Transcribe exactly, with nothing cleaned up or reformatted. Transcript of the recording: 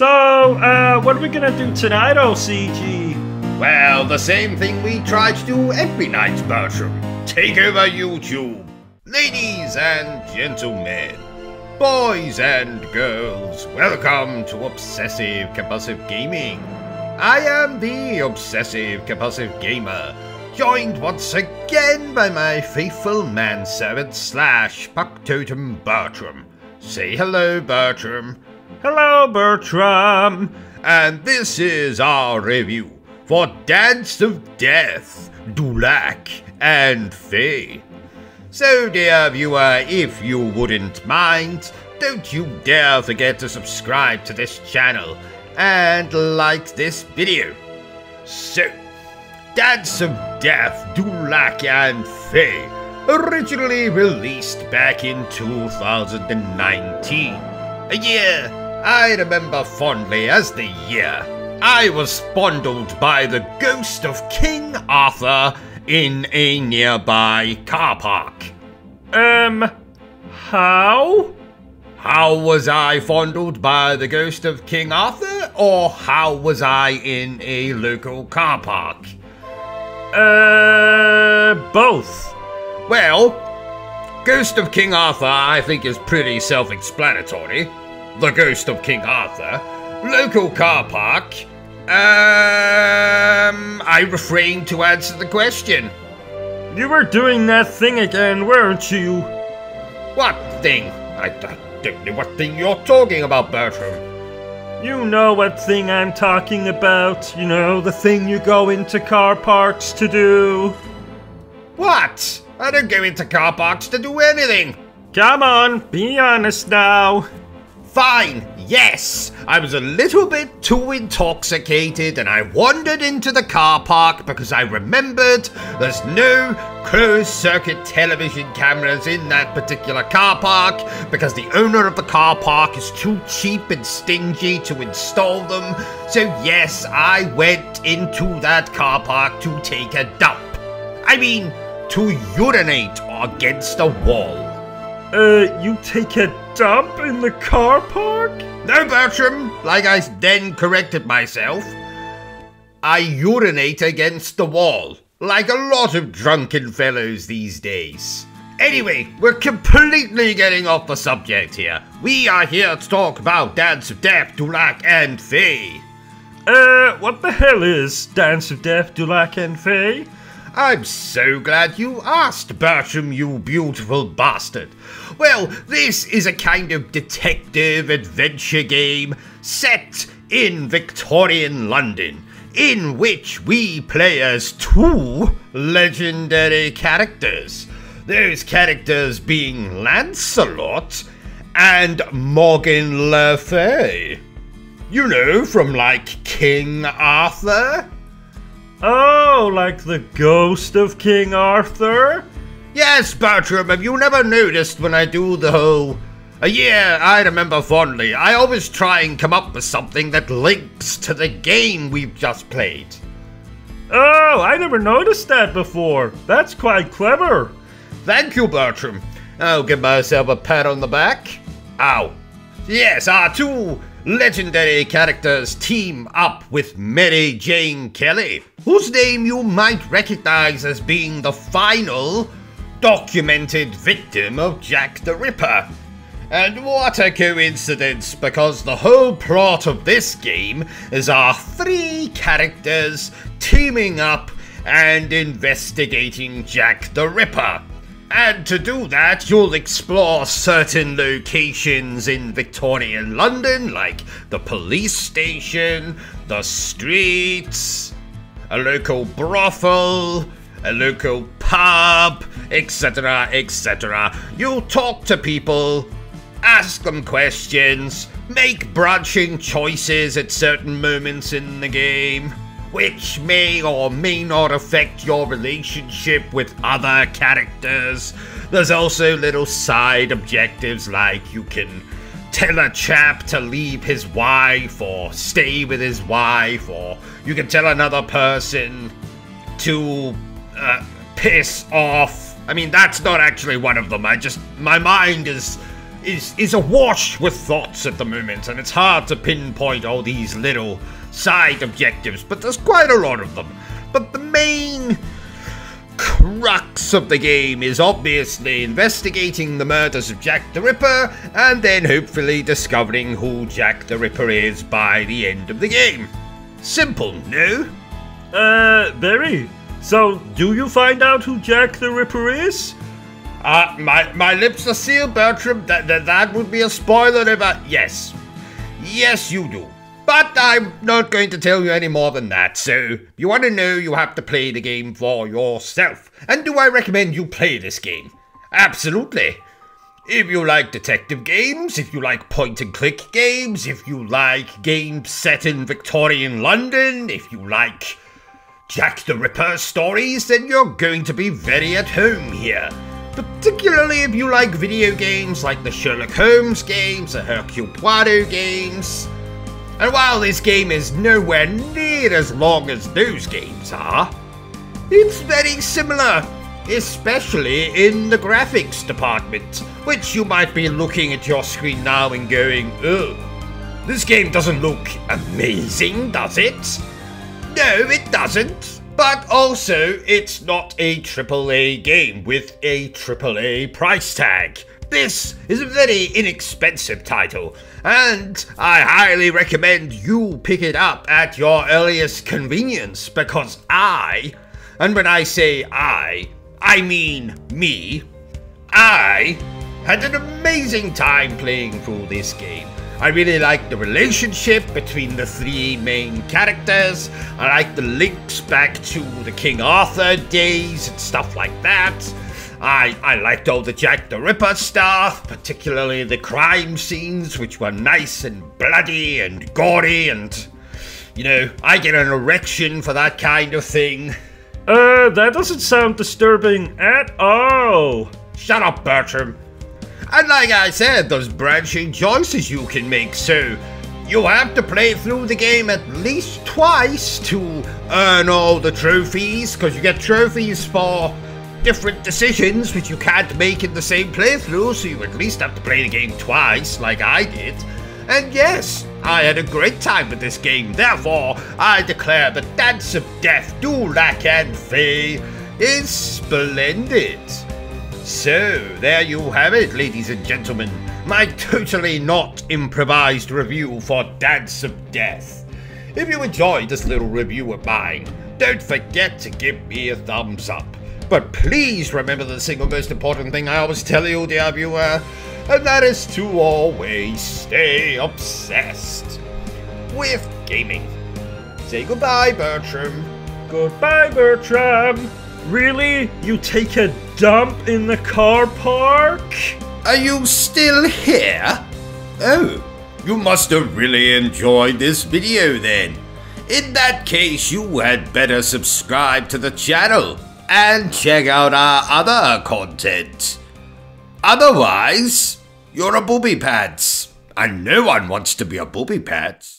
So, uh, what are we gonna do tonight, O C G? Well, the same thing we try to do every night, Bertram. Take over YouTube. Ladies and gentlemen, boys and girls, welcome to Obsessive Compulsive Gaming. I am the Obsessive Compulsive Gamer, joined once again by my faithful manservant slash Puck Totem Bertram. Say hello, Bertram. Hello, Bertram. And this is our review for Dance of Death, Dulac, and Faye. So, dear viewer, if you wouldn't mind, don't you dare forget to subscribe to this channel and like this video. So, Dance of Death, Dulac, and Faye, originally released back in two thousand nineteen, a year I remember fondly as the year I was fondled by the ghost of King Arthur in a nearby car park. Um, how? How was I fondled by the ghost of King Arthur, or how was I in a local car park? Uh, both. Well, Ghost of King Arthur I think is pretty self-explanatory. The Ghost of King Arthur, local car park. Um, I refrained to answer the question. You were doing that thing again, weren't you? What thing? I, I don't know what thing you're talking about, Bertram. You know what thing I'm talking about. You know, the thing you go into car parks to do. What? I don't go into car parks to do anything. Come on, be honest now. Fine, yes, I was a little bit too intoxicated and I wandered into the car park because I remembered there's no closed-circuit television cameras in that particular car park because the owner of the car park is too cheap and stingy to install them. So yes, I went into that car park to take a dump. I mean, to urinate against a wall. Uh, you take a dump in the car park? No, Bertram. Like I then corrected myself. I urinate against the wall, like a lot of drunken fellows these days. Anyway, we're completely getting off the subject here. We are here to talk about Dance of Death, Dulac, and Faye. Uh, what the hell is Dance of Death, Dulac, and Faye? I'm so glad you asked, Bertram, you beautiful bastard. Well, this is a kind of detective adventure game set in Victorian London, in which we play as two legendary characters. Those characters being Lancelot and Morgan Le Fay. You know, from like King Arthur? Oh, like the ghost of King Arthur? Yes, Bertram, have you never noticed when I do the whole... A year I remember fondly, I always try and come up with something that links to the game we've just played. Oh, I never noticed that before. That's quite clever. Thank you, Bertram. I'll give myself a pat on the back. Ow. Yes, our two legendary characters team up with Mary Jane Kelly, whose name you might recognize as being the final documented victim of Jack the Ripper. And what a coincidence, because the whole plot of this game is our three characters teaming up and investigating Jack the Ripper. And to do that, you'll explore certain locations in Victorian London, like the police station, the streets, a local brothel, a local pub, et cetera, et cetera. You'll talk to people, ask them questions, make branching choices at certain moments in the game, which may or may not affect your relationship with other characters. There's also little side objectives, like you can tell a chap to leave his wife or stay with his wife, or you can tell another person to uh, piss off. I mean, that's not actually one of them. I just, my mind is is, is awash with thoughts at the moment, and it's hard to pinpoint all these little side objectives, but there's quite a lot of them. But the main crux of the game is obviously investigating the murders of Jack the Ripper, and then hopefully discovering who Jack the Ripper is by the end of the game. Simple, no? Uh, very. So, do you find out who Jack the Ripper is? Uh, my, my lips are sealed, Bertram. That, that, that would be a spoiler if I... Yes. Yes, you do. But I'm not going to tell you any more than that, so if you want to know, you have to play the game for yourself. And do I recommend you play this game? Absolutely. If you like detective games, if you like point-and-click games, if you like games set in Victorian London, if you like Jack the Ripper stories, then you're going to be very at home here. Particularly if you like video games like the Sherlock Holmes games, the Hercule Poirot games. And while this game is nowhere near as long as those games are, it's very similar, especially in the graphics department, which you might be looking at your screen now and going, oh, this game doesn't look amazing, does it? No, it doesn't. But also, it's not a triple A game with a triple A price tag. This is a very inexpensive title, and I highly recommend you pick it up at your earliest convenience, because I, and when I say I, I mean me, I had an amazing time playing through this game. I really like the relationship between the three main characters. I like the links back to the King Arthur days and stuff like that. I, I liked all the Jack the Ripper stuff, particularly the crime scenes, which were nice and bloody and gory, and, you know, I get an erection for that kind of thing. Uh, that doesn't sound disturbing at all. Shut up, Bertram. And like I said, those branching choices you can make, so you have to play through the game at least twice to earn all the trophies, because you get trophies for different decisions which you can't make in the same playthrough, so you at least have to play the game twice, like I did. And yes, I had a great time with this game, therefore I declare the Dance of Death do Lac and Fay is splendid. So, there you have it, ladies and gentlemen, my totally not improvised review for Dance of Death. If you enjoyed this little review of mine, don't forget to give me a thumbs up. But please remember the single most important thing I always tell you, dear viewer, and that is to always stay obsessed with gaming. Say goodbye, Bertram. Goodbye, Bertram. Really? You take a dump in the car park? Are you still here? Oh, you must have really enjoyed this video then. In that case, you had better subscribe to the channel and check out our other content. Otherwise, you're a booby pants, and no one wants to be a booby pants.